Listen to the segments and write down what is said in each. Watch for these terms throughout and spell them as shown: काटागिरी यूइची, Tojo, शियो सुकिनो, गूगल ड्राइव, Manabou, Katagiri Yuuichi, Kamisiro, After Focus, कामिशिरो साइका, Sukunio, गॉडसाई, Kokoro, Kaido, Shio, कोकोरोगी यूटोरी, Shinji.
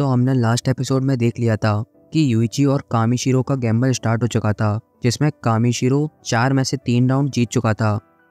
तो हमने last episode में देख लिया था कि यूइची और कामीशिरो का गैम्बल स्टार्ट हो चुका था, जिसमें कामीशिरो 4 में से 3 राउंड जीत चुका था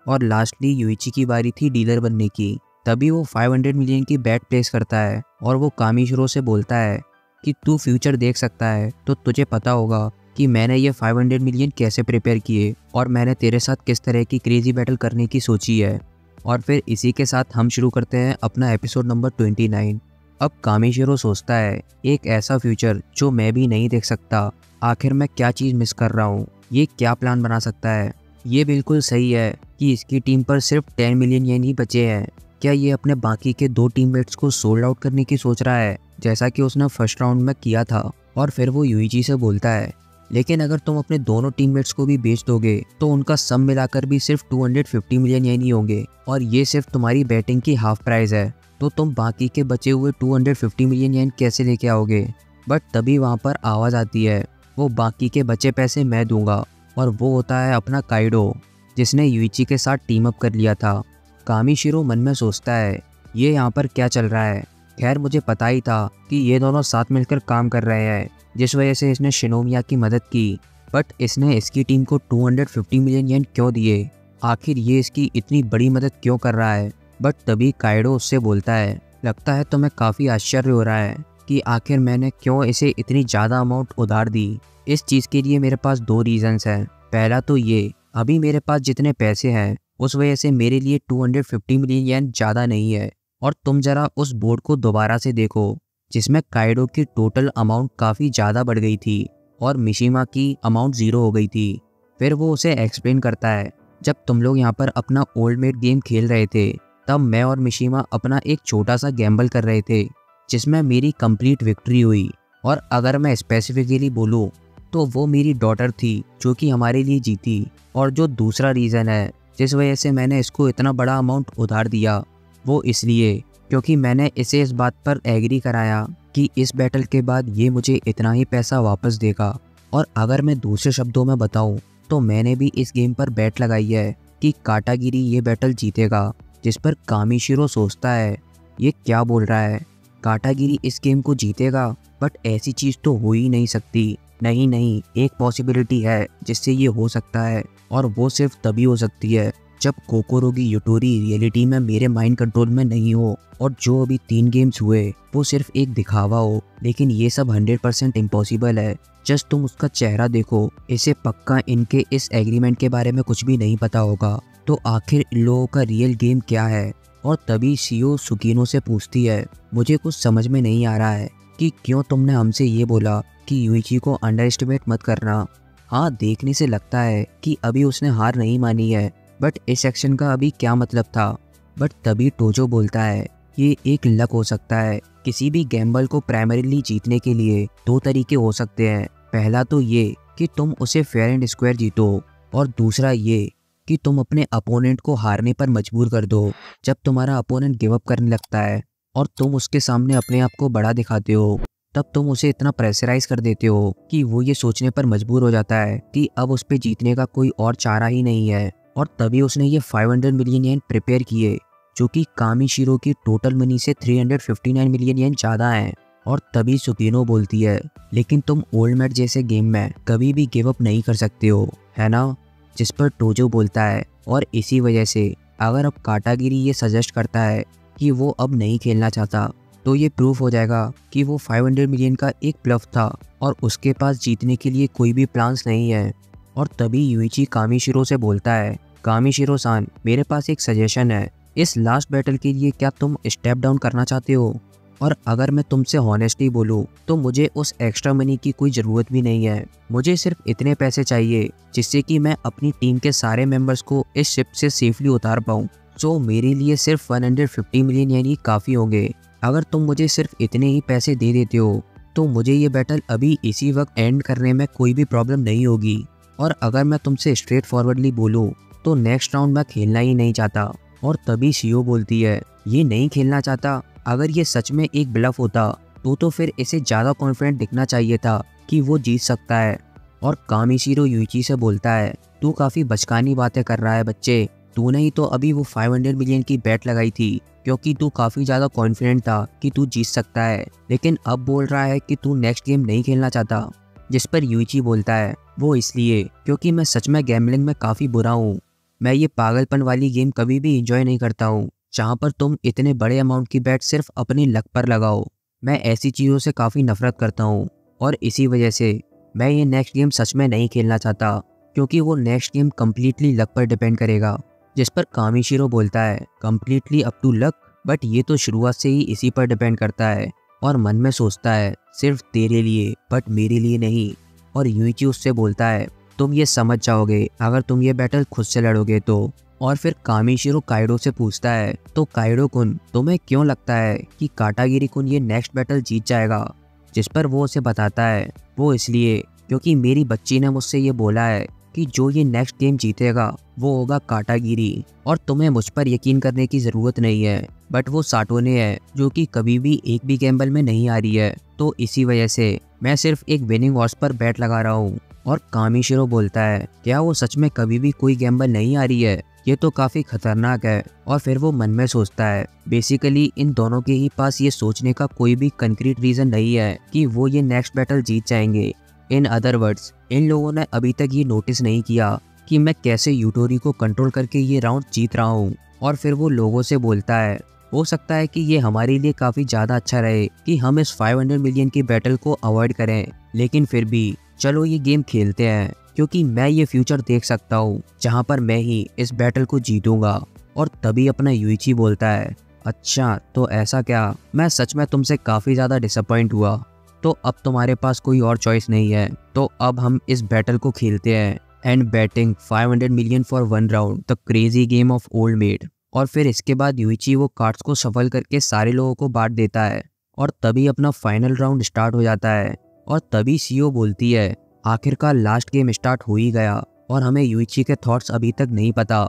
और लास्टली यूइची की बारी थी डीलर बनने की। तभी वो 500 मिलियन की बैट प्लेस करता है और वो कामीशिरो से बोलता है कि तू फ्यूचर देख सकता है तो तुझे पता होगा कि मैंने ये 500 मिलियन कैसे प्रिपेयर किए और मैंने तेरे साथ किस तरह की क्रेजी बैटल करने की सोची है। और फिर इसी के साथ हम शुरू करते हैं अपना एपिसोड नंबर 29। अब कामीशिरो सोचता है एक ऐसा फ्यूचर जो मैं भी नहीं देख सकता, आखिर मैं क्या चीज़ मिस कर रहा हूँ, ये क्या प्लान बना सकता है। ये बिल्कुल सही है कि इसकी टीम पर सिर्फ 10 मिलियन येन ही बचे हैं। क्या ये अपने बाकी के 2 टीममेट्स को सोल्ड आउट करने की सोच रहा है जैसा कि उसने फर्स्ट राउंड में किया था। और फिर वो यूइची से बोलता है लेकिन अगर तुम अपने दोनों टीममेट्स को भी बेच दोगे तो उनका सब मिलाकर भी सिर्फ 250 मिलियन येन ही होंगे और ये सिर्फ तुम्हारी बैटिंग की हाफ प्राइस है, तो तुम बाकी के बचे हुए 250 मिलियन येन कैसे लेके आओगे। बट तभी वहाँ पर आवाज़ आती है वो बाकी के बचे पैसे मैं दूंगा, और वो होता है अपना काइडो जिसने यूइची के साथ टीम अप कर लिया था। कामीशिरो मन में सोचता है ये यहाँ पर क्या चल रहा है, खैर मुझे पता ही था कि ये दोनों साथ मिलकर काम कर रहे हैं, जिस वजह से इसने शिनोमिया की मदद की। बट इसने इसकी टीम को 250 मिलियन येन क्यों दिए, आखिर ये इसकी इतनी बड़ी मदद क्यों कर रहा है। बट तभी काइडो उससे बोलता है लगता है तुम्हें काफ़ी आश्चर्य हो रहा है कि आखिर मैंने क्यों इसे इतनी ज़्यादा अमाउंट उधार दी। इस चीज़ के लिए मेरे पास 2 रीज़न्स हैं। पहला तो ये अभी मेरे पास जितने पैसे हैं उस वजह से मेरे लिए 250 मिलियन येन ज़्यादा नहीं है, और तुम जरा उस बोर्ड को दोबारा से देखो जिसमें काइडो की टोटल अमाउंट काफ़ी ज़्यादा बढ़ गई थी और मिशिमा की अमाउंट 0 हो गई थी। फिर वो उसे एक्सप्लेन करता है जब तुम लोग यहाँ पर अपना ओल्ड मेट गेम खेल रहे थे तब मैं और मिशिमा अपना एक छोटा सा गैम्बल कर रहे थे जिसमें मेरी कंप्लीट विक्ट्री हुई, और अगर मैं स्पेसिफिकली बोलूँ तो वो मेरी डॉटर थी जो कि हमारे लिए जीती। और जो दूसरा रीज़न है जिस वजह से मैंने इसको इतना बड़ा अमाउंट उधार दिया वो इसलिए क्योंकि मैंने इसे इस बात पर एग्री कराया कि इस बैटल के बाद ये मुझे इतना ही पैसा वापस देगा। और अगर मैं दूसरे शब्दों में बताऊँ तो मैंने भी इस गेम पर बैट लगाई है कि काटागिरी ये बैटल जीतेगा, जिस पर कामीशिरो सोचता है ये क्या बोल रहा है, काटागिरी इस गेम को जीतेगा, बट ऐसी चीज़ तो हो ही नहीं सकती। नहीं, एक पॉसिबिलिटी है जिससे ये हो सकता है, और वो सिर्फ तभी हो सकती है जब कोकोरो की यूटोरी रियलिटी में मेरे माइंड कंट्रोल में नहीं हो और जो अभी 3 गेम्स हुए वो सिर्फ एक दिखावा हो। लेकिन ये सब 100% इम्पॉसिबल है। जस्ट तुम उसका चेहरा देखो, इसे पक्का इनके इस एग्रीमेंट के बारे में कुछ भी नहीं पता होगा। तो आखिर इन लोगों का रियल गेम क्या है। और तभी शियो सुकिनो से पूछती है मुझे कुछ समझ में नहीं आ रहा है कि क्यों तुमने हमसे ये बोला कि यूइची को अंडर एस्टिमेट मत करना। हाँ, देखने से लगता है कि अभी उसने हार नहीं मानी है, बट इस एक्शन का अभी क्या मतलब था। बट तभी टोजो बोलता है ये एक लक हो सकता है, किसी भी गैम्बल को प्राइमरीली जीतने के लिए 2 तरीके हो सकते हैं। पहला तो ये कि तुम उसे फेयर एंड स्क्वायर जीतो, और दूसरा ये कि तुम अपने अपोनेंट को हारने पर मजबूर कर दो। जब तुम्हारा अपोनेंट गिव अप करने लगता है और तुम उसके सामने अपने आप को बड़ा दिखाते हो तब तुम उसे इतना प्रेशराइज कर देते हो कि वो ये सोचने पर मजबूर हो जाता है कि अब उस पर जीतने का कोई और चारा ही नहीं है। और तभी उसने ये 500 मिलियन येन प्रिपेयर किए जो कि कामीशिरो की टोटल मनी से 359 मिलियन येन ज़्यादा हैं। और तभी सुकिनो बोलती है लेकिन तुम ओल्ड मैट जैसे गेम में कभी भी गिव अप नहीं कर सकते हो, है ना। जिस पर टोजो बोलता है और इसी वजह से अगर अब काटागिरी ये सजेस्ट करता है कि वो अब नहीं खेलना चाहता तो ये प्रूफ हो जाएगा कि वो 500 मिलियन का एक ब्लफ था और उसके पास जीतने के लिए कोई भी प्लान्स नहीं है। और तभी यूइची कामीशिरो से बोलता है कामीशिरो-सान, मेरे पास एक सजेशन है, इस लास्ट बैटल के लिए क्या तुम स्टेप डाउन करना चाहते हो। और अगर मैं तुमसे हॉनेस्टली बोलूँ तो मुझे उस एक्स्ट्रा मनी की कोई ज़रूरत भी नहीं है, मुझे सिर्फ इतने पैसे चाहिए जिससे कि मैं अपनी टीम के सारे मेंबर्स को इस शिप से सेफली उतार पाऊँ। सो मेरे लिए सिर्फ 150 मिलियन यानी काफ़ी होंगे। अगर तुम मुझे सिर्फ इतने ही पैसे दे देते हो तो मुझे ये बैटल अभी इसी वक्त एंड करने में कोई भी प्रॉब्लम नहीं होगी। और अगर मैं तुमसे स्ट्रेट फॉरवर्डली बोलूँ तो नेक्स्ट राउंड मैं खेलना ही नहीं चाहता। और तभी शियो बोलती है ये नहीं खेलना चाहता, अगर ये सच में एक ब्लफ होता तो फिर इसे ज़्यादा कॉन्फिडेंट दिखना चाहिए था कि वो जीत सकता है। और कामीशिरो यूइची से बोलता है तू काफ़ी बचकानी बातें कर रहा है बच्चे, तूने ही तो अभी वो 500 मिलियन की बैट लगाई थी क्योंकि तू काफी ज्यादा कॉन्फिडेंट था कि तू जीत सकता है, लेकिन अब बोल रहा है कि तू नेक्स्ट गेम नहीं खेलना चाहता। जिस पर यूइची बोलता है वो इसलिए क्योंकि मैं सच में गैम्बलिंग में काफ़ी बुरा हूँ। मैं ये पागलपन वाली गेम कभी भी इंजॉय नहीं करता हूँ जहाँ पर तुम इतने बड़े अमाउंट की बैट सिर्फ अपनी लक पर लगाओ। मैं ऐसी चीज़ों से काफ़ी नफरत करता हूँ और इसी वजह से मैं ये नेक्स्ट गेम सच में नहीं खेलना चाहता क्योंकि वो नेक्स्ट गेम कम्प्लीटली लक पर डिपेंड करेगा। जिस पर कामिशिरो बोलता है completely up to luck, but ये तो शुरुआत से ही इसी पर डिपेंड करता है। और मन में सोचता है सिर्फ तेरे लिए बट मेरे लिए नहीं। और यूइची उससे बोलता है तुम ये समझ जाओगे अगर तुम ये बैटल खुद से लड़ोगे तो। और फिर कामिशिरो काइडो से पूछता है तो काइडो कुन तुम्हें क्यों लगता है कि काटागिरी कुन ये नेक्स्ट बैटल जीत जाएगा। जिस पर वो उसे बताता है वो इसलिए क्योंकि मेरी बच्ची ने मुझसे ये बोला है कि जो ये नेक्स्ट गेम जीतेगा वो होगा काटागिरी और तुम्हें मुझ पर यकीन करने की ज़रूरत नहीं है। बट वो साटोने है जो कि कभी भी एक भी गैम्बल में नहीं आ रही है, तो इसी वजह से मैं सिर्फ एक विनिंग हॉर्स पर बैट लगा रहा हूँ। और कामिशिरो बोलता है क्या वो सच में कभी भी कोई गैम्बल नहीं आ रही है, ये तो काफ़ी खतरनाक है। और फिर वो मन में सोचता है बेसिकली इन दोनों के ही पास ये सोचने का कोई भी कंक्रीट रीज़न नहीं है कि वो ये नेक्स्ट बैटल जीत जाएंगे। इन अदर वर्ड्स इन लोगों ने अभी तक ये नोटिस नहीं किया कि मैं कैसे यूटोरी को कंट्रोल करके ये राउंड जीत रहा हूँ। और फिर वो लोगों से बोलता है हो सकता है कि ये हमारे लिए काफ़ी ज़्यादा अच्छा रहे कि हम इस 500 मिलियन की बैटल को अवॉइड करें, लेकिन फिर भी चलो ये गेम खेलते हैं क्योंकि मैं ये फ्यूचर देख सकता हूँ जहाँ पर मैं ही इस बैटल को जीतूँगा। और तभी अपना यूइची बोलता है अच्छा तो ऐसा क्या, मैं सच में तुमसे काफ़ी ज़्यादा डिसअपॉइंट हुआ, तो अब तुम्हारे पास कोई और चॉइस नहीं है, तो अब हम इस बैटल को खेलते हैं। And betting 500 million for one round the crazy game of old maid. और फिर इसके बाद यूइची वो कार्ड्स को सफल करके सारे लोगों को बांट देता है और तभी अपना फाइनल राउंड स्टार्ट हो जाता है। और तभी शियो बोलती है आखिरकार लास्ट गेम स्टार्ट हो ही गया और हमें यूइची के थॉट्स अभी तक नहीं पता।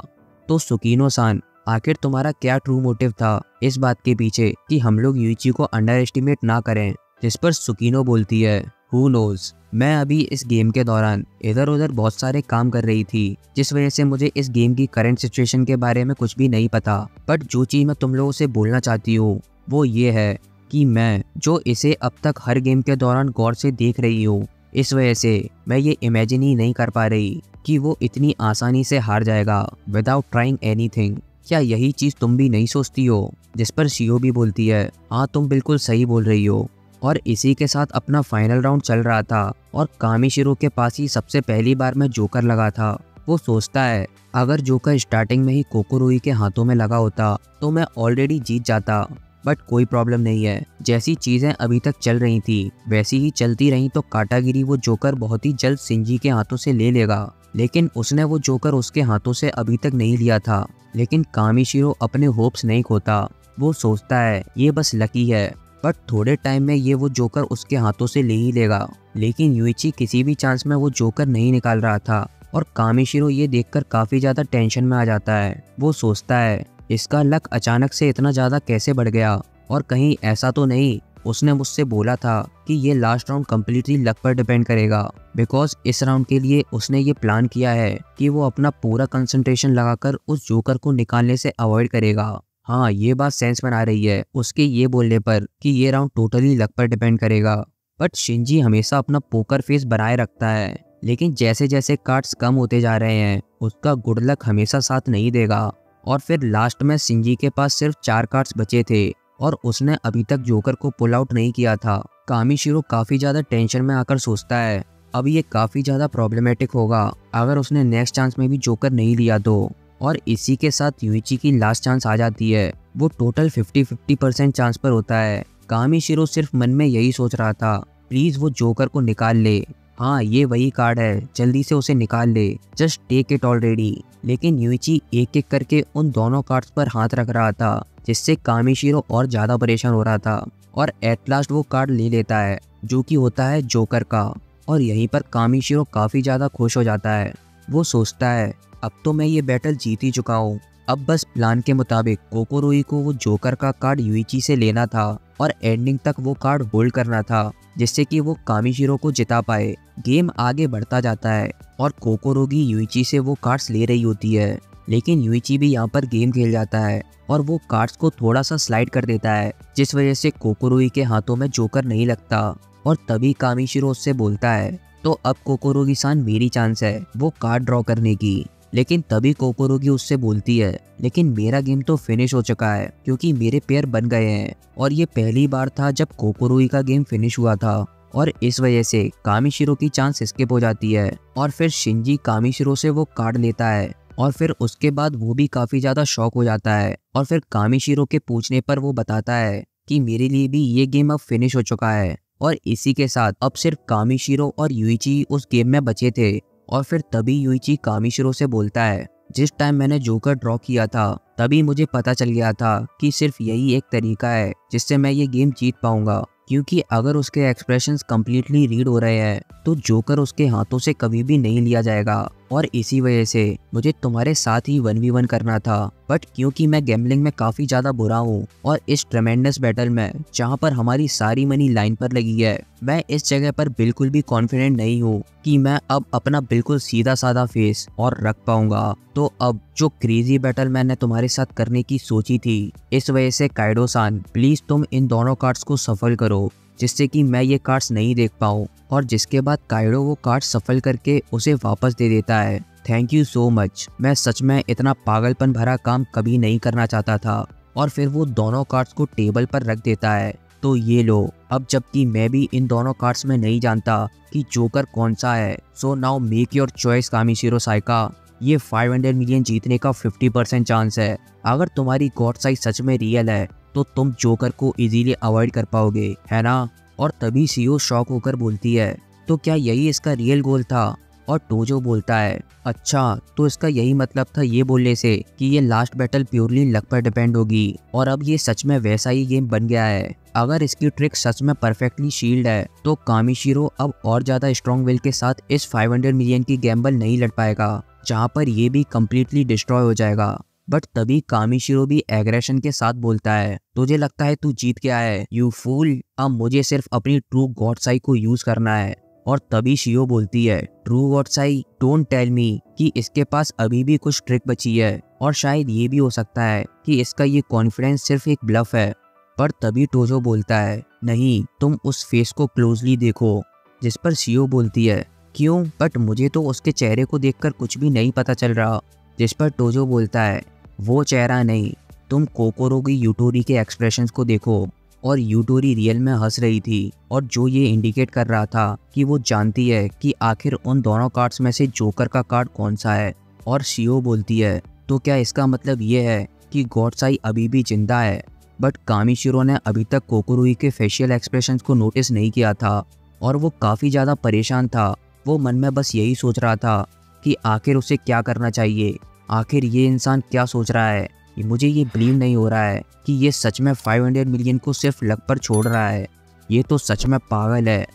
तो सुकिनो-सान आखिर तुम्हारा क्या ट्रू मोटिव था इस बात के पीछे कि हम लोग यूइची को अंडर एस्टिमेट ना करें। जिस पर सुकिनो बोलती है हू नोज, मैं अभी इस गेम के दौरान इधर उधर बहुत सारे काम कर रही थी जिस वजह से मुझे इस गेम की करंट सिचुएशन के बारे में कुछ भी नहीं पता। बट जो चीज़ मैं तुम लोगों से बोलना चाहती हूँ वो ये है कि मैं जो इसे अब तक हर गेम के दौरान गौर से देख रही हूँ, इस वजह से मैं ये इमेजिन ही नहीं कर पा रही कि वो इतनी आसानी से हार जाएगा विदाउट ट्राइंग एनीथिंग। क्या यही चीज़ तुम भी नहीं सोचती हो। जिस पर शियो भी बोलती है हाँ तुम बिल्कुल सही बोल रही हो। और इसी के साथ अपना फाइनल राउंड चल रहा था और कामिशिरो के पास ही सबसे पहली बार में जोकर लगा था। वो सोचता है अगर जोकर स्टार्टिंग में ही कोकोरोई के हाथों में लगा होता तो मैं ऑलरेडी जीत जाता, बट कोई प्रॉब्लम नहीं है, जैसी चीज़ें अभी तक चल रही थी वैसी ही चलती रहीं तो काटागिरी वो जोकर बहुत ही जल्द शिंजी के हाथों से ले लेगा। लेकिन उसने वो जोकर उसके हाथों से अभी तक नहीं लिया था। लेकिन कामिशिरो अपने होप्स नहीं खोता, वो सोचता है ये बस लकी है, बट थोड़े टाइम में ये वो जोकर उसके हाथों से ले ही लेगा। लेकिन यूइची किसी भी चांस में वो जोकर नहीं निकाल रहा था और कामिशिरो ये देखकर काफ़ी ज़्यादा टेंशन में आ जाता है। वो सोचता है इसका लक अचानक से इतना ज़्यादा कैसे बढ़ गया और कहीं ऐसा तो नहीं उसने मुझसे बोला था कि ये लास्ट राउंड कम्प्लीटली लक पर डिपेंड करेगा, बिकॉज इस राउंड के लिए उसने ये प्लान किया है कि वो अपना पूरा कंसंट्रेशन लगाकर उस जोकर को निकालने से अवॉइड करेगा। हाँ ये बात सेंस बना रही है उसके ये बोलने पर कि ये राउंड टोटली लक पर डिपेंड करेगा। बट शिंजी हमेशा अपना पोकर फेस बनाए रखता है, लेकिन जैसे जैसे कार्ड्स कम होते जा रहे हैं उसका गुड लक हमेशा साथ नहीं देगा। और फिर लास्ट में शिंजी के पास सिर्फ 4 कार्ड्स बचे थे और उसने अभी तक जोकर को पुल आउट नहीं किया था। कामिशिरो काफ़ी ज़्यादा टेंशन में आकर सोचता है अब ये काफ़ी ज़्यादा प्रॉब्लमेटिक होगा अगर उसने नेक्स्ट चांस में भी जोकर नहीं लिया तो। और इसी के साथ यूइची की लास्ट चांस आ जाती है, वो टोटल 50-50% चांस पर होता है। कामिशिरो सिर्फ मन में यही सोच रहा था प्लीज़ वो जोकर को निकाल ले, हाँ ये वही कार्ड है जल्दी से उसे निकाल ले, जस्ट टेक इट ऑलरेडी। लेकिन यूइची एक एक करके उन दोनों कार्ड्स पर हाथ रख रहा था जिससे कामिशिरो और ज़्यादा परेशान हो रहा था। और एट लास्ट वो कार्ड ले लेता है जो कि होता है जोकर का। और यहीं पर कामिशिरो काफ़ी ज़्यादा खुश हो जाता है, वो सोचता है अब तो मैं ये बैटल जीत ही चुका हूँ, अब बस प्लान के मुताबिक कोकोरोई को वो जोकर का कार्ड यूइची से लेना था और एंडिंग तक वो कार्ड होल्ड करना था जिससे कि वो कामिशिरो को जिता पाए। गेम आगे बढ़ता जाता है और कोकोरोगी यूइची से वो कार्ड्स ले रही होती है, लेकिन यूइची भी यहाँ पर गेम खेल जाता है और वो कार्ड्स को थोड़ा सा स्लाइड कर देता है, जिस वजह से कोकोरोई के हाथों में जोकर नहीं लगता। और तभी कामिशिरो उससे बोलता है, तो अब कोकोरो की सान मेरी चांस है वो कार्ड ड्रॉ करने की। लेकिन तभी कोकोरो की उससे बोलती है, लेकिन मेरा गेम तो फिनिश हो चुका है क्योंकि मेरे पेयर बन गए हैं। और ये पहली बार था जब कोकोरोई का गेम फिनिश हुआ था और इस वजह से कामिशिरो की चांस स्किप हो जाती है। और फिर शिंजी कामिशिरो से वो कार्ड लेता है और फिर उसके बाद वो भी काफ़ी ज़्यादा शॉक हो जाता है। और फिर कामिशिरो के पूछने पर वो बताता है कि मेरे लिए भी ये गेम अब फिनिश हो चुका है। और इसी के साथ अब सिर्फ कामिशिरो और यूइची उस गेम में बचे थे। और फिर तभी यूइची कामिशिरो से बोलता है, जिस टाइम मैंने जोकर ड्रॉ किया था तभी मुझे पता चल गया था कि सिर्फ यही एक तरीका है जिससे मैं ये गेम जीत पाऊंगा, क्योंकि अगर उसके एक्सप्रेशंस कम्प्लीटली रीड हो रहे हैं तो जोकर उसके हाथों से कभी भी नहीं लिया जाएगा। और इसी वजह से मुझे तुम्हारे साथ ही 1v1 करना था, बट क्योंकि मैं गैम्बलिंग में काफ़ी ज़्यादा बुरा हूँ और इस ट्रेमेंडस बैटल में जहाँ पर हमारी सारी मनी लाइन पर लगी है, मैं इस जगह पर बिल्कुल भी कॉन्फिडेंट नहीं हूँ कि मैं अब अपना बिल्कुल सीधा साधा फेस और रख पाऊंगा। तो अब जो क्रेजी बैटल मैंने तुम्हारे साथ करने की सोची थी, इस वजह से काइडो-सान प्लीज़ तुम इन दोनों कार्ड्स को सफल करो जिससे कि मैं ये कार्ड्स नहीं देख पाऊँ। और जिसके बाद काइडो वो कार्ड सफल करके उसे वापस दे देता है। थैंक यू सो मच, मैं सच में इतना पागलपन भरा काम कभी नहीं करना चाहता था। और फिर वो दोनों कार्ड्स को टेबल पर रख देता है। तो ये लो, अब जबकि मैं भी इन दोनों कार्ड्स में नहीं जानता कि जोकर कौन सा है। So now make your choice कामिशिरो साइका, ये 500 मिलियन जीतने का 50% चांस है। अगर तुम्हारी गॉड साइज सच में रियल है तो तुम जोकर को इजीली अवॉइड कर पाओगे, है ना। और तभी शियो शॉक होकर बोलती है, तो क्या यही इसका रियल गोल था। और टोजो बोलता है, अच्छा तो इसका यही मतलब था ये बोलने से कि ये लास्ट बैटल प्योरली लक पर डिपेंड होगी। और अब ये सच में वैसा ही गेम बन गया है। अगर इसकी ट्रिक सच में परफेक्टली शील्ड है तो कामिशिरो अब और ज़्यादा स्ट्रॉन्ग विल के साथ इस 500 मिलियन की गैम्बल नहीं लड़ पाएगा, जहाँ पर ये भी कम्प्लीटली डिस्ट्रॉय हो जाएगा। बट तभी कामिशिरो भी एग्रेशन के साथ बोलता है, तुझे लगता है तू जीत गया है यू फूल, अब मुझे सिर्फ अपनी ट्रू गॉडसाई को यूज़ करना है। और तभी शियो बोलती है, ट्रू गॉडसाई, डोंट टेल मी कि इसके पास अभी भी कुछ ट्रिक बची है। और शायद ये भी हो सकता है कि इसका ये कॉन्फिडेंस सिर्फ एक ब्लफ है। पर तभी टोजो बोलता है, नहीं तुम उस फेस को क्लोजली देखो। जिस पर शियो बोलती है, क्यों, बट मुझे तो उसके चेहरे को देखकर कुछ भी नहीं पता चल रहा। जिस पर टोजो बोलता है, वो चेहरा नहीं, तुम कोकोरो की यूटोरी के एक्सप्रेशंस को देखो। और यूटोरी रियल में हंस रही थी और जो ये इंडिकेट कर रहा था कि वो जानती है कि आखिर उन दोनों कार्ड्स में से जोकर का कार्ड कौन सा है। और शियो बोलती है, तो क्या इसका मतलब ये है कि गॉडसाई अभी भी जिंदा है। बट कामिशिरो ने अभी तक कोकोरोई के फेशियल एक्सप्रेशंस को नोटिस नहीं किया था और वो काफ़ी ज़्यादा परेशान था। वो मन में बस यही सोच रहा था कि आखिर उसे क्या करना चाहिए, आखिर ये इंसान क्या सोच रहा है। मुझे ये बिलीव नहीं हो रहा है कि ये सच में 500 मिलियन को सिर्फ लक पर छोड़ रहा है, ये तो सच में पागल है।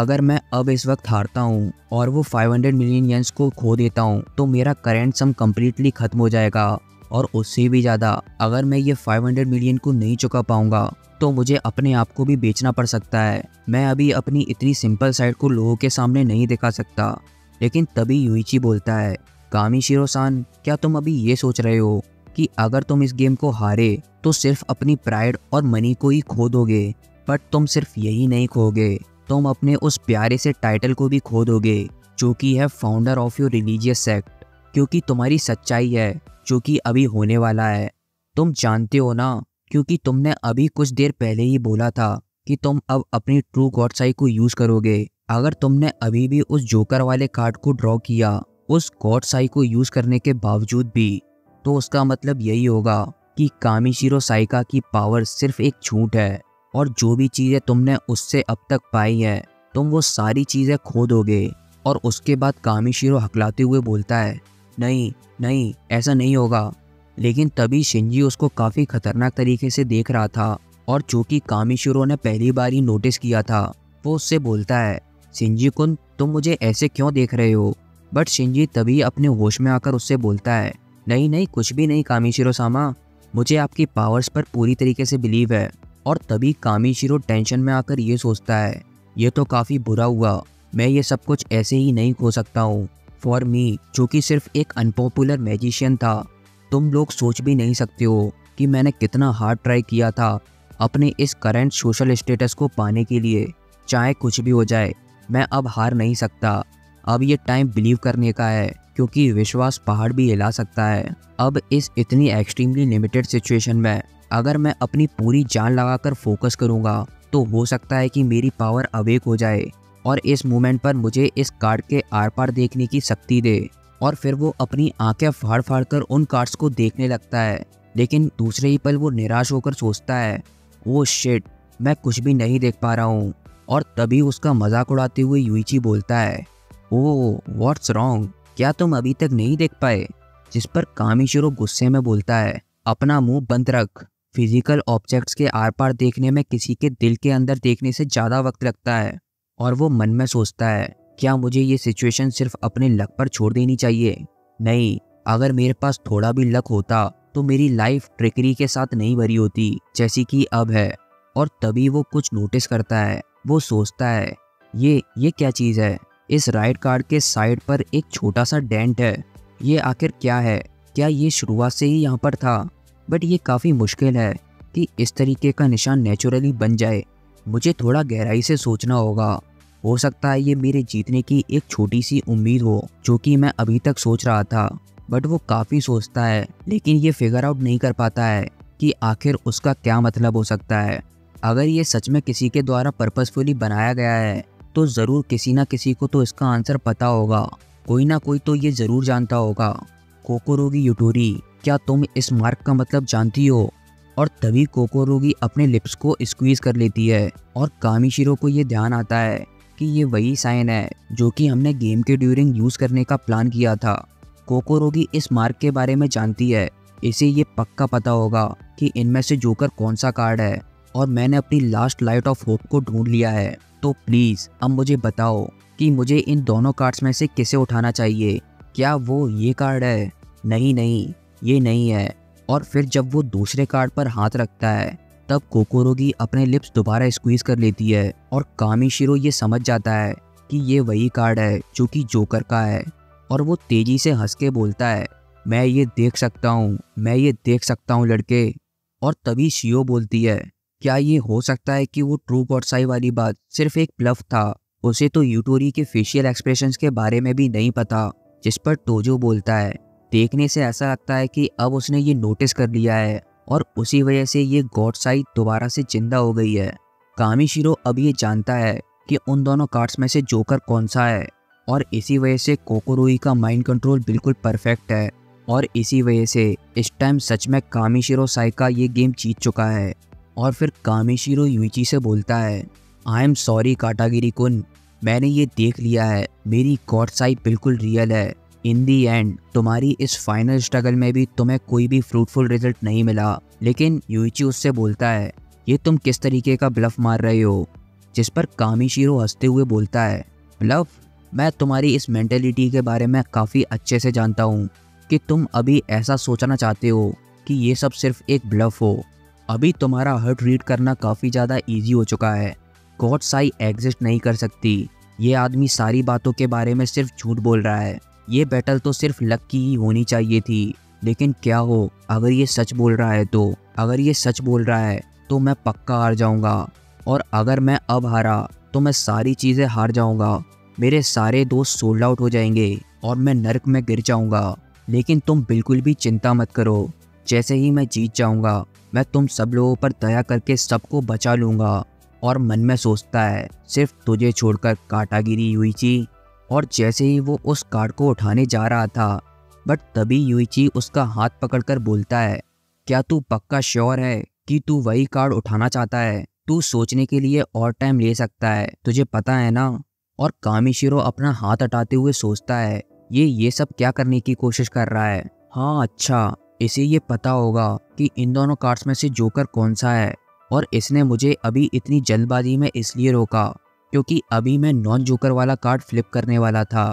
अगर मैं अब इस वक्त हारता हूँ और वो 500 मिलियन येन्स को खो देता हूँ तो मेरा करंट सम कम्प्लीटली ख़त्म हो जाएगा। और उससे भी ज़्यादा अगर मैं ये 500 मिलियन को नहीं चुका पाऊँगा तो मुझे अपने आप को भी बेचना पड़ सकता है। मैं अभी अपनी इतनी सिंपल साइड को लोगों के सामने नहीं दिखा सकता। लेकिन तभी यूइची बोलता है, कामिशिरो-सान, क्या तुम अभी ये सोच रहे हो कि अगर तुम इस गेम को हारे तो सिर्फ अपनी प्राइड और मनी को ही खो दोगे। बट तुम सिर्फ यही नहीं खोगे, तुम अपने उस प्यारे से टाइटल को भी खो दोगे जो कि है founder of your religious sect, क्योंकि तुम्हारी सच्चाई है जो कि अभी होने वाला है। तुम जानते हो ना, क्योंकि तुमने अभी कुछ देर पहले ही बोला था कि तुम अब अपनी ट्रू गॉडसाई को यूज़ करोगे। अगर तुमने अभी भी उस जोकर वाले कार्ड को ड्रॉ किया उस गॉडसाई को यूज़ करने के बावजूद भी, तो उसका मतलब यही होगा कि कामिशिरो साइका की पावर सिर्फ एक झूठ है। और जो भी चीज़ें तुमने उससे अब तक पाई हैं तुम वो सारी चीज़ें खो दोगे। और उसके बाद कामिशिरो हकलाते हुए बोलता है, नहीं नहीं ऐसा नहीं होगा। लेकिन तभी शिंजी उसको काफ़ी खतरनाक तरीके से देख रहा था और जो कि कामिशिरो ने पहली बार ही नोटिस किया था। वो उससे बोलता है, शिंजी-कुन तुम मुझे ऐसे क्यों देख रहे हो। बट शिंजी तभी अपने होश में आकर उससे बोलता है, नहीं नहीं कुछ भी नहीं कामिशिरो-सामा, मुझे आपकी पावर्स पर पूरी तरीके से बिलीव है। और तभी कामिशिरो टेंशन में आकर ये सोचता है, ये तो काफ़ी बुरा हुआ, मैं ये सब कुछ ऐसे ही नहीं खो सकता हूँ। फॉर मी, जो कि सिर्फ एक अनपॉपुलर मैजिशियन था, तुम लोग सोच भी नहीं सकते हो कि मैंने कितना हार्ड ट्राई किया था अपने इस करंट सोशल स्टेटस को पाने के लिए। चाहे कुछ भी हो जाए मैं अब हार नहीं सकता। अब ये टाइम बिलीव करने का है क्योंकि विश्वास पहाड़ भी हिला सकता है। अब इस इतनी एक्सट्रीमली लिमिटेड सिचुएशन में अगर मैं अपनी पूरी जान लगाकर फोकस करूँगा तो हो सकता है कि मेरी पावर अवेक हो जाए और इस मोमेंट पर मुझे इस कार्ड के आर पार देखने की शक्ति दे। और फिर वो अपनी आंखें फाड़ फाड़ कर उन कार्ड्स को देखने लगता है, लेकिन दूसरे ही पल वो निराश होकर सोचता है, ओह शिट, मैं कुछ भी नहीं देख पा रहा हूँ। और तभी उसका मजाक उड़ाते हुए यूइची बोलता है, ओह व्हाट्स रॉन्ग, क्या तुम अभी तक नहीं देख पाए? जिस पर कामिशिरो गुस्से में बोलता है, अपना मुंह बंद रख, फिजिकल ऑब्जेक्ट्स के आर पार देखने में किसी के दिल के अंदर देखने से ज़्यादा वक्त लगता है। और वो मन में सोचता है, क्या मुझे ये सिचुएशन सिर्फ अपने लक पर छोड़ देनी चाहिए? नहीं, अगर मेरे पास थोड़ा भी लक होता तो मेरी लाइफ ट्रिकरी के साथ नहीं भरी होती जैसी कि अब है। और तभी वो कुछ नोटिस करता है। वो सोचता है, ये क्या चीज़ है? इस राइट कार्ड के साइड पर एक छोटा सा डेंट है, ये आखिर क्या है? क्या ये शुरुआत से ही यहाँ पर था? बट ये काफ़ी मुश्किल है कि इस तरीके का निशान नेचुरली बन जाए। मुझे थोड़ा गहराई से सोचना होगा। हो सकता है ये मेरे जीतने की एक छोटी सी उम्मीद हो जो कि मैं अभी तक सोच रहा था। बट वो काफ़ी सोचता है, लेकिन ये फिगर आउट नहीं कर पाता है कि आखिर उसका क्या मतलब हो सकता है। अगर ये सच में किसी के द्वारा पर्पसफुली बनाया गया है तो ज़रूर किसी ना किसी को तो इसका आंसर पता होगा। कोई ना कोई तो ये ज़रूर जानता होगा। कोकोरो की यूटोरी, क्या तुम इस मार्क का मतलब जानती हो? और तभी कोकोरो की अपने लिप्स को स्क्वीज़ कर लेती है और कामिशिरो को ये ध्यान आता है कि ये वही साइन है जो कि हमने गेम के ड्यूरिंग यूज़ करने का प्लान किया था। कोकोरो की इस मार्क के बारे में जानती है, इसे ये पक्का पता होगा कि इनमें से जोकर कौन सा कार्ड है। और मैंने अपनी लास्ट लाइट ऑफ होप को ढूंढ लिया है, तो प्लीज़ अब मुझे बताओ कि मुझे इन दोनों कार्ड्स में से किसे उठाना चाहिए। क्या वो ये कार्ड है? नहीं, ये नहीं है। और फिर जब वो दूसरे कार्ड पर हाथ रखता है तब कोकोरो की अपने लिप्स दोबारा स्क्वीज़ कर लेती है और कामिशिरो ये समझ जाता है कि ये वही कार्ड है जो कि जोकर का है। और वो तेज़ी से हंस के बोलता है, मैं ये देख सकता हूँ लड़के। और तभी शियो बोलती है, क्या ये हो सकता है कि वो ट्रू गॉडसाई वाली बात सिर्फ एक ब्लफ था? उसे तो यूटोरी के फेशियल एक्सप्रेशंस के बारे में भी नहीं पता। जिस पर टोजो बोलता है, देखने से ऐसा लगता है कि अब उसने ये नोटिस कर लिया है और उसी वजह से ये गॉडसाई दोबारा से जिंदा हो गई है। कामिशिरो अब ये जानता है कि उन दोनों कार्ड्स में से जोकर कौन सा है और इसी वजह से कोकोरोई का माइंड कंट्रोल बिल्कुल परफेक्ट है। और इसी वजह से इस टाइम सच में कामिशिरो साइका ये गेम जीत चुका है। और फिर कामिशिरो यूइची से बोलता है, आई एम सॉरी काटागिरी कुन, मैंने ये देख लिया है, मेरी गॉडसाई बिल्कुल रियल है। इन दी एंड तुम्हारी इस फाइनल स्ट्रगल में भी तुम्हें कोई भी फ्रूटफुल रिजल्ट नहीं मिला। लेकिन यूइची उससे बोलता है, ये तुम किस तरीके का ब्लफ मार रहे हो? जिस पर कामिशिरो हंसते हुए बोलता है, ब्लफ? मैं तुम्हारी इस मेंटेलिटी के बारे में काफ़ी अच्छे से जानता हूँ कि तुम अभी ऐसा सोचना चाहते हो कि ये सब सिर्फ एक ब्लफ हो। अभी तुम्हारा हर्ट रीड करना काफ़ी ज़्यादा इजी हो चुका है। गॉडसाई एग्जिस्ट नहीं कर सकती। ये आदमी सारी बातों के बारे में सिर्फ झूठ बोल रहा है। ये बैटल तो सिर्फ लक की ही होनी चाहिए थी। लेकिन क्या हो अगर ये सच बोल रहा है तो? अगर ये सच बोल रहा है तो मैं पक्का हार जाऊँगा। और अगर मैं अब हारा तो मैं सारी चीज़ें हार जाऊँगा। मेरे सारे दोस्त सोल्ड आउट हो जाएंगे और मैं नर्क में गिर जाऊँगा। लेकिन तुम बिल्कुल भी चिंता मत करो। जैसे ही मैं जीत जाऊँगा मैं तुम सब लोगों पर दया करके सबको बचा लूँगा। और मन में सोचता है, सिर्फ तुझे छोड़कर काटागिरी यूइची। और जैसे ही वो उस कार्ड को उठाने जा रहा था बट तभी यूइची उसका हाथ पकड़कर बोलता है, क्या तू पक्का श्योर है कि तू वही कार्ड उठाना चाहता है? तू सोचने के लिए और टाइम ले सकता है, तुझे पता है ना? और कामिशिरो अपना हाथ हटाते हुए सोचता है, ये सब क्या करने की कोशिश कर रहा है? हाँ अच्छा, इसे ये पता होगा कि इन दोनों कार्ड्स में से जोकर कौन सा है। और इसने मुझे अभी इतनी जल्दबाजी में इसलिए रोका क्योंकि अभी मैं नॉन जोकर वाला कार्ड फ्लिप करने वाला था।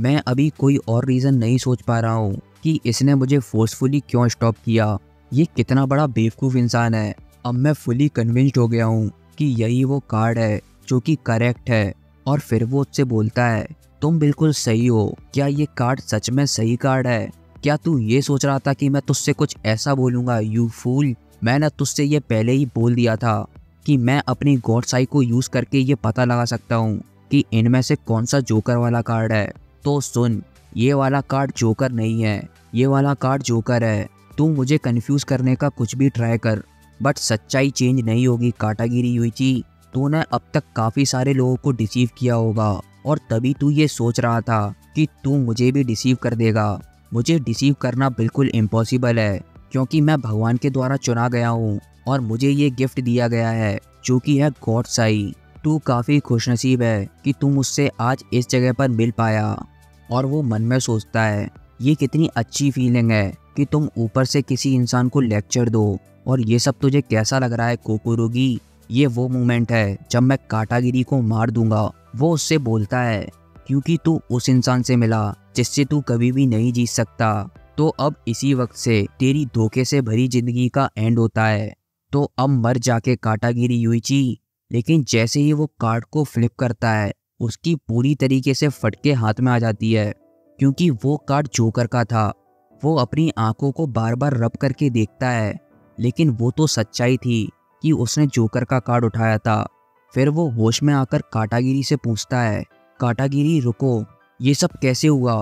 मैं अभी कोई और रीज़न नहीं सोच पा रहा हूँ कि इसने मुझे फोर्सफुली क्यों स्टॉप किया। ये कितना बड़ा बेवकूफ़ इंसान है। अब मैं फुली कन्विंस्ड हो गया हूँ कि यही वो कार्ड है जो कि करेक्ट है। और फिर वो उससे बोलता है, तुम बिल्कुल सही हो, क्या ये कार्ड सच में सही कार्ड है? क्या तू ये सोच रहा था कि मैं तुझसे कुछ ऐसा बोलूँगा? यू फूल, मैंने तुझसे ये पहले ही बोल दिया था कि मैं अपनी गॉडसाई को यूज़ करके ये पता लगा सकता हूँ कि इनमें से कौन सा जोकर वाला कार्ड है। तो सुन, ये वाला कार्ड जोकर नहीं है, ये वाला कार्ड जोकर है। तू मुझे कंफ्यूज करने का कुछ भी ट्राई कर, बट सच्चाई चेंज नहीं होगी काटागिरी यूइची। तूने अब तक काफ़ी सारे लोगों को डिसीव किया होगा और तभी तू ये सोच रहा था कि तू मुझे भी डिसीव कर देगा। मुझे डिसीव करना बिल्कुल इम्पॉसिबल है क्योंकि मैं भगवान के द्वारा चुना गया हूँ और मुझे ये गिफ्ट दिया गया है जो कि है गॉडसाई। तू काफ़ी खुशनसीब है कि तू मुझसे आज इस जगह पर मिल पाया। और वो मन में सोचता है, ये कितनी अच्छी फीलिंग है कि तुम ऊपर से किसी इंसान को लेक्चर दो। और ये सब तुझे कैसा लग रहा है कोकोरोगी? ये वो मोमेंट है जब मैं काटागिरी को मार दूंगा, वो उससे बोलता है, क्योंकि तू उस इंसान से मिला जिससे तू कभी भी नहीं जीत सकता। तो अब इसी वक्त से तेरी धोखे से भरी जिंदगी का एंड होता है। तो अब मर जाके काटागिरी यूइची। लेकिन जैसे ही वो कार्ड को फ्लिप करता है, उसकी पूरी तरीके से फटके हाथ में आ जाती है क्योंकि वो कार्ड जोकर का था। वो अपनी आंखों को बार बार रब करके देखता है, लेकिन वो तो सच्चाई थी कि उसने जोकर का कार्ड उठाया था। फिर वो होश में आकर काटागिरी से पूछता है, काटागिरी रुको, ये सब कैसे हुआ?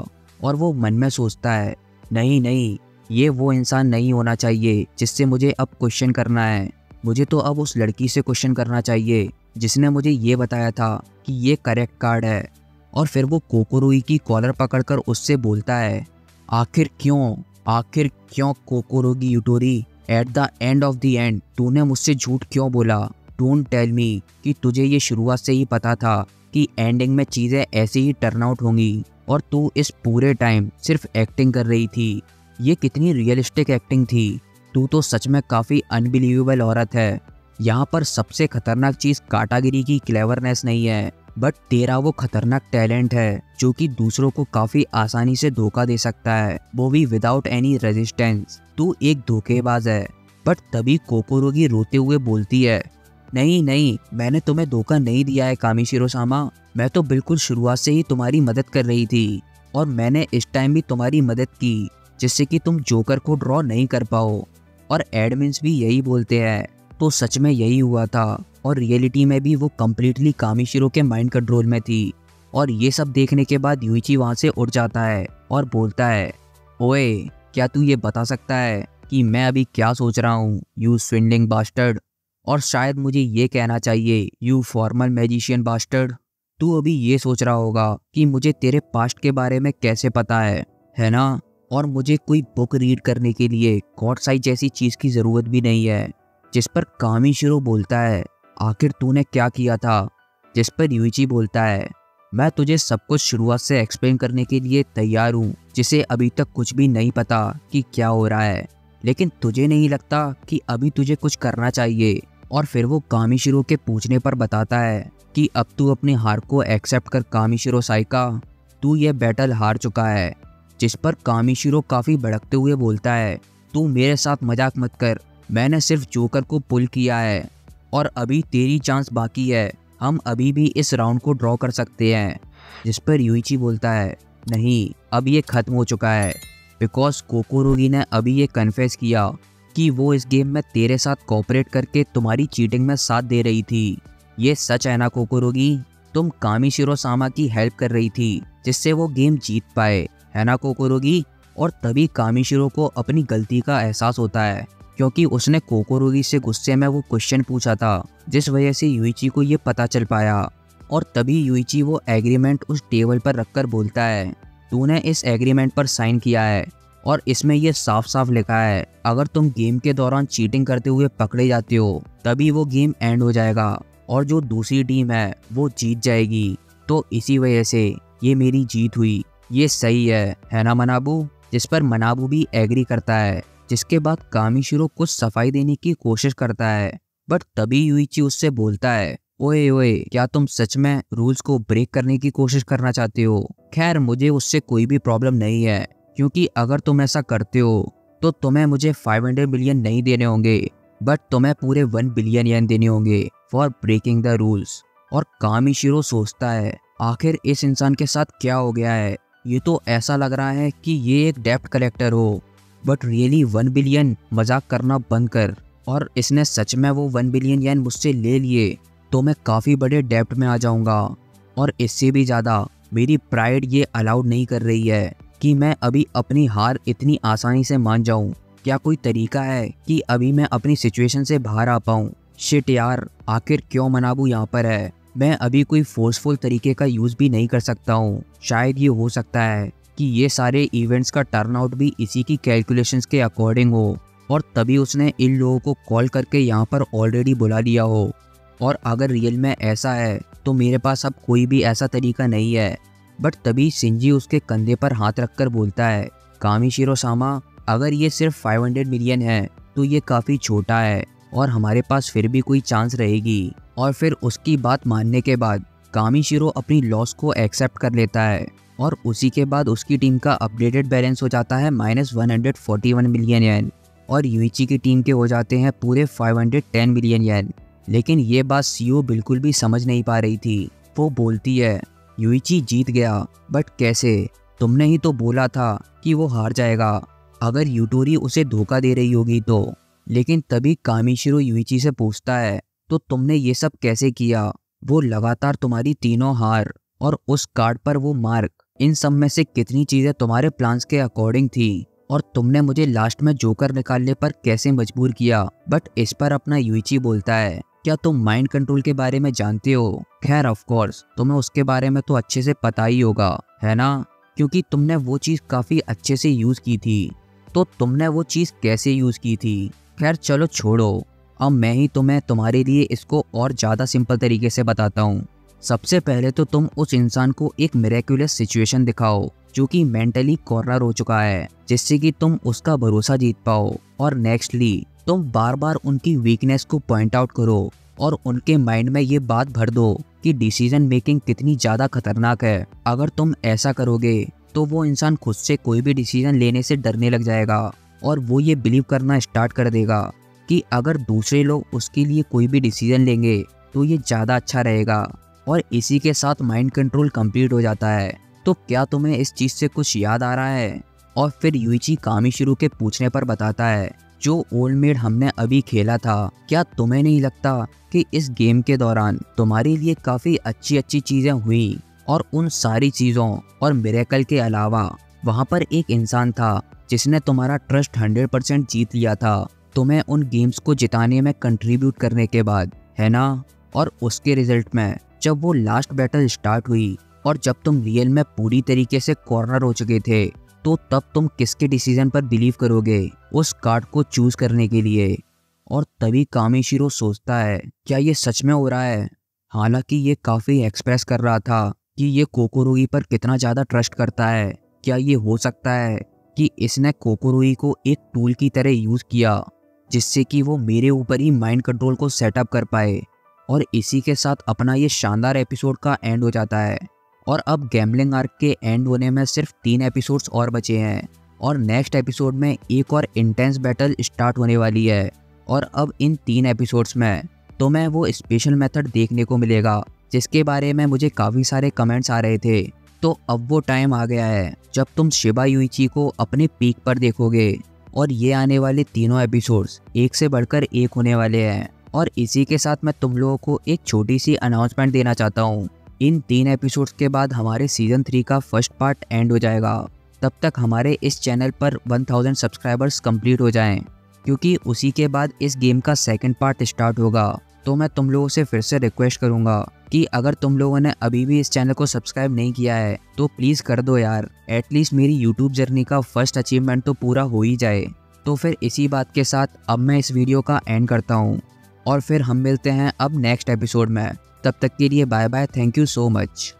और वो मन में सोचता है, नहीं, ये वो इंसान नहीं होना चाहिए जिससे मुझे अब क्वेश्चन करना है। मुझे तो अब उस लड़की से क्वेश्चन करना चाहिए जिसने मुझे ये बताया था कि ये करेक्ट कार्ड है। और फिर वो कोकोरोई की कॉलर पकड़कर उससे बोलता है, आखिर क्यों कोकोरोगी यूटोरी, at the end of the end तूने मुझसे झूठ क्यों बोला? डोंट टेल मी कि तुझे ये शुरुआत से ही पता था कि एंडिंग में चीज़ें ऐसे ही टर्न आउट होंगी और तू इस पूरे टाइम सिर्फ एक्टिंग कर रही थी। ये कितनी रियलिस्टिक एक्टिंग थी, तू तो सच में काफ़ी अनबिलीवेबल औरत है। यहाँ पर सबसे खतरनाक चीज़ काटागिरी की क्लेवरनेस नहीं है, बट तेरा वो खतरनाक टैलेंट है जो कि दूसरों को काफ़ी आसानी से धोखा दे सकता है, वो भी विदाउट एनी रेजिस्टेंस। तू एक धोखेबाज है। बट तभी कोकोरोगी रोते हुए बोलती है, नहीं, मैंने तुम्हें धोखा नहीं दिया है कामिशिरो-सामा, मैं तो बिल्कुल शुरुआत से ही तुम्हारी मदद कर रही थी और मैंने इस टाइम भी तुम्हारी मदद की जिससे कि तुम जोकर को ड्रॉ नहीं कर पाओ। और एडमिन्स भी यही बोलते हैं। तो सच में यही हुआ था और रियलिटी में भी वो कम्प्लीटली कामिशिरो के माइंड कंट्रोल में थी। और ये सब देखने के बाद यूइची वहाँ से उठ जाता है और बोलता है, ओए क्या तू ये बता सकता है कि मैं अभी क्या सोच रहा हूँ यू स्विंडलिंग बास्टर्ड? और शायद मुझे ये कहना चाहिए यू फॉर्मल मैजिशियन बास्टर्ड। तू अभी ये सोच रहा होगा कि मुझे तेरे पास्ट के बारे में कैसे पता है ना? और मुझे कोई बुक रीड करने के लिए गॉडसाई जैसी चीज़ की ज़रूरत भी नहीं है। जिस पर कामिशिरो बोलता है, आखिर तूने क्या किया था? जिस पर यूइची बोलता है, मैं तुझे सब कुछ शुरुआत से एक्सप्लेन करने के लिए तैयार हूँ जिसे अभी तक कुछ भी नहीं पता कि क्या हो रहा है, लेकिन तुझे नहीं लगता कि अभी तुझे कुछ करना चाहिए? और फिर वो कामिशिरो के पूछने पर बताता है कि अब तू अपने हार को एक्सेप्ट कर कामिशिरो साइका, तू ये बैटल हार चुका है। जिस पर कामिशिरो काफ़ी भड़कते हुए बोलता है, तू मेरे साथ मजाक मत कर, मैंने सिर्फ जोकर को पुल किया है और अभी तेरी चांस बाकी है, हम अभी भी इस राउंड को ड्रॉ कर सकते हैं। जिस पर यूइची बोलता है, नहीं, अब ये ख़त्म हो चुका है, बिकॉज कोकोरोगी ने अभी ये कन्फेस किया कि वो इस गेम में तेरे साथ कोऑपरेट करके तुम्हारी चीटिंग में साथ दे रही थी। ये सच है ना कोकोरोगी? तुम कामिशिरो-सामा की हेल्प कर रही थी जिससे वो गेम जीत पाए, है ना कोकोरोगी? और तभी कामिशिरो को अपनी गलती का एहसास होता है क्योंकि उसने कोकोरोगी से गुस्से में वो क्वेश्चन पूछा था जिस वजह से यूइची को ये पता चल पाया। और तभी यूइची वो एग्रीमेंट उस टेबल पर रखकर बोलता है, तूने इस एग्रीमेंट पर साइन किया है और इसमें यह साफ साफ लिखा है अगर तुम गेम के दौरान चीटिंग करते हुए पकड़े जाते हो तभी वो गेम एंड हो जाएगा और जो दूसरी टीम है वो जीत जाएगी। तो इसी वजह से ये मेरी जीत हुई, ये सही है ना मनाबू? जिस पर मनाबू भी एग्री करता है। जिसके बाद कामिशिरो कुछ सफाई देने की कोशिश करता है, बट तभी यूइची उससे बोलता है, ओए क्या तुम सच में रूल्स को ब्रेक करने की कोशिश करना चाहते हो? खैर मुझे उससे कोई भी प्रॉब्लम नहीं है क्योंकि अगर तुम ऐसा करते हो तो तुम्हें मुझे 500 मिलियन नहीं देने होंगे, बट तुम्हें पूरे 1 बिलियन येन देने होंगे फॉर ब्रेकिंग द रूल्स। और कामिशिरो सोचता है, आखिर इस इंसान के साथ क्या हो गया है? ये तो ऐसा लग रहा है कि ये एक डेप्ट कलेक्टर हो, बट रियली 1 बिलियन। मजाक करना बंद कर। और इसने सच में वो 1 बिलियन येन मुझसे ले लिए तो मैं काफ़ी बड़े डेप्ट में आ जाऊंगा। और इससे भी ज़्यादा मेरी प्राइड ये अलाउड नहीं कर रही है कि मैं अभी अपनी हार इतनी आसानी से मान जाऊं। क्या कोई तरीका है कि अभी मैं अपनी सिचुएशन से बाहर आ पाऊं? शिट यार, आखिर क्यों मनाबू यहाँ पर है? मैं अभी कोई फोर्सफुल तरीके का यूज़ भी नहीं कर सकता हूँ। शायद ये हो सकता है कि ये सारे इवेंट्स का टर्नआउट भी इसी की कैलकुलेशंस के अकॉर्डिंग हो और तभी उसने इन लोगों को कॉल करके यहाँ पर ऑलरेडी बुला लिया हो। और अगर रियल में ऐसा है तो मेरे पास अब कोई भी ऐसा तरीका नहीं है। बट तभी शिंजी उसके कंधे पर हाथ रखकर बोलता है, कामिशिरो-सामा, अगर ये सिर्फ 500 मिलियन है तो ये काफ़ी छोटा है और हमारे पास फिर भी कोई चांस रहेगी। और फिर उसकी बात मानने के बाद कामिशिरो अपनी लॉस को एक्सेप्ट कर लेता है और उसी के बाद उसकी टीम का अपडेटेड बैलेंस हो जाता है -141 मिलियन येन और यूइची की टीम के हो जाते हैं पूरे 510 मिलियन येन। लेकिन ये बात सीओ बिल्कुल भी समझ नहीं पा रही थी। वो बोलती है, यूइची जीत गया, बट कैसे? तुमने ही तो बोला था कि वो हार जाएगा। अगर यूटोरी उसे धोखा दे रही होगी तो। लेकिन तभी कामिशिरो यूइची से पूछता है, तो तुमने ये सब कैसे किया? वो लगातार तुम्हारी तीनों हार और उस कार्ड पर वो मार्क, इन सब में से कितनी चीज़ें तुम्हारे प्लान्स के अकॉर्डिंग थी और तुमने मुझे लास्ट में जोकर निकालने पर कैसे मजबूर किया? बट इस पर अपना यूइची बोलता है, क्या तुम माइंड कंट्रोल के बारे में जानते हो? खैर ऑफ कोर्स, तुम्हें उसके बारे में तो अच्छे से पता ही होगा, है ना? क्योंकि तुमने वो चीज़ काफ़ी अच्छे से यूज़ की थी। तो तुमने वो चीज़ कैसे यूज़ की थी? खैर चलो छोड़ो, अब मैं ही तुम्हें तुम्हारे लिए इसको और ज़्यादा सिंपल तरीके से बताता हूँ। सबसे पहले तो तुम उस इंसान को एक मिरेक्युलस सिचुएशन दिखाओ जो कि मेंटली कॉर्नर हो चुका है, जिससे कि तुम उसका भरोसा जीत पाओ। और नेक्स्टली तुम बार बार उनकी वीकनेस को पॉइंट आउट करो और उनके माइंड में ये बात भर दो कि डिसीजन मेकिंग कितनी ज़्यादा खतरनाक है। अगर तुम ऐसा करोगे तो वो इंसान खुद से कोई भी डिसीजन लेने से डरने लग जाएगा और वो ये बिलीव करना स्टार्ट कर देगा कि अगर दूसरे लोग उसके लिए कोई भी डिसीजन लेंगे तो ये ज़्यादा अच्छा रहेगा। और इसी के साथ माइंड कंट्रोल कंप्लीट हो जाता है। तो क्या तुम्हें इस चीज़ से कुछ याद आ रहा है? और फिर यूइची कामिशिरो के पूछने पर बताता है, जो ओल्ड मेड हमने अभी खेला था, क्या तुम्हें नहीं लगता कि इस गेम के दौरान तुम्हारे लिए काफ़ी अच्छी अच्छी चीज़ें हुई? और उन सारी चीज़ों और मिरेकल के अलावा वहाँ पर एक इंसान था जिसने तुम्हारा ट्रस्ट 100% जीत लिया था तुम्हें उन गेम्स को जिताने में कंट्रीब्यूट करने के बाद, है ना? और उसके रिजल्ट में जब वो लास्ट बैटल स्टार्ट हुई और जब तुम रियल में पूरी तरीके से कॉर्नर हो चुके थे, तो तब तुम किसके डिसीजन पर बिलीव करोगे उस कार्ड को चूज करने के लिए? और तभी कामिशिरो सोचता है, क्या ये सच में हो रहा है? हालांकि ये काफ़ी एक्सप्रेस कर रहा था कि ये कोकोरोगी पर कितना ज़्यादा ट्रस्ट करता है। क्या ये हो सकता है कि इसने कोकोरोगी को एक टूल की तरह यूज़ किया जिससे कि वो मेरे ऊपर ही माइंड कंट्रोल को सेटअप कर पाए? और इसी के साथ अपना ये शानदार एपिसोड का एंड हो जाता है। और अब गैम्बलिंग आर्क के एंड होने में सिर्फ 3 एपिसोड्स और बचे हैं और नेक्स्ट एपिसोड में एक और इंटेंस बैटल स्टार्ट होने वाली है। और अब इन 3 एपिसोड्स में तुम्हें वो स्पेशल मेथड देखने को मिलेगा जिसके बारे में मुझे काफ़ी सारे कमेंट्स आ रहे थे। तो अब वो टाइम आ गया है जब तुम शिबा यूइची को अपने पीक पर देखोगे। और ये आने वाले 3 एपिसोड्स एक से बढ़कर एक होने वाले हैं। और इसी के साथ मैं तुम लोगों को एक छोटी सी अनाउंसमेंट देना चाहता हूँ। इन 3 एपिसोड्स के बाद हमारे सीजन 3 का फर्स्ट पार्ट एंड हो जाएगा। तब तक हमारे इस चैनल पर 1000 सब्सक्राइबर्स कंप्लीट हो जाएं, क्योंकि उसी के बाद इस गेम का सेकंड पार्ट स्टार्ट होगा। तो मैं तुम लोगों से फिर से रिक्वेस्ट करूंगा कि अगर तुम लोगों ने अभी भी इस चैनल को सब्सक्राइब नहीं किया है तो प्लीज़ कर दो यार। एटलीस्ट मेरी यूट्यूब जर्नी का फर्स्ट अचीवमेंट तो पूरा हो ही जाए। तो फिर इसी बात के साथ अब मैं इस वीडियो का एंड करता हूँ और फिर हम मिलते हैं अब नेक्स्ट एपिसोड में। तब तक के लिए bye bye. Thank you so much.